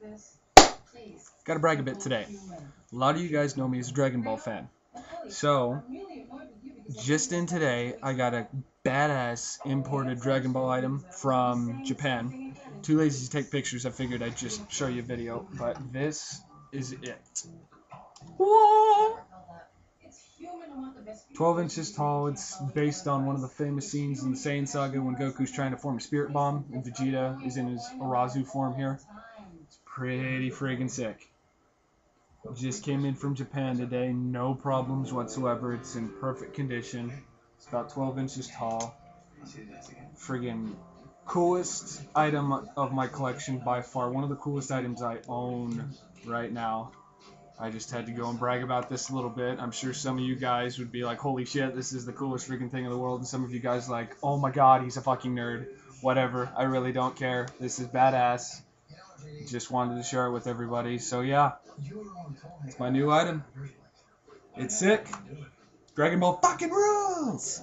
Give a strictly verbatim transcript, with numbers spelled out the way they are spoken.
like this? Please. Gotta brag a bit today. A lot of you guys know me as a Dragon Ball fan. So, just in today, I got a badass imported Dragon Ball item from Japan. Too lazy to take pictures, I figured I'd just show you a video, but this is it. Whoa! twelve inches tall, it's based on one of the famous scenes in the Saiyan Saga when Goku's trying to form a Spirit Bomb, and Vegeta is in his Orazu form here. It's pretty friggin' sick. Just came in from Japan today, no problems whatsoever, it's in perfect condition. It's about twelve inches tall. Friggin' coolest item of my collection by far. One of the coolest items I own right now. I just had to go and brag about this a little bit. I'm sure some of you guys would be like, holy shit, this is the coolest freaking thing in the world. And some of you guys like, oh my god, he's a fucking nerd. Whatever, I really don't care. This is badass. Just wanted to share it with everybody. So yeah, it's my new item. It's sick. Dragon Ball fucking rules!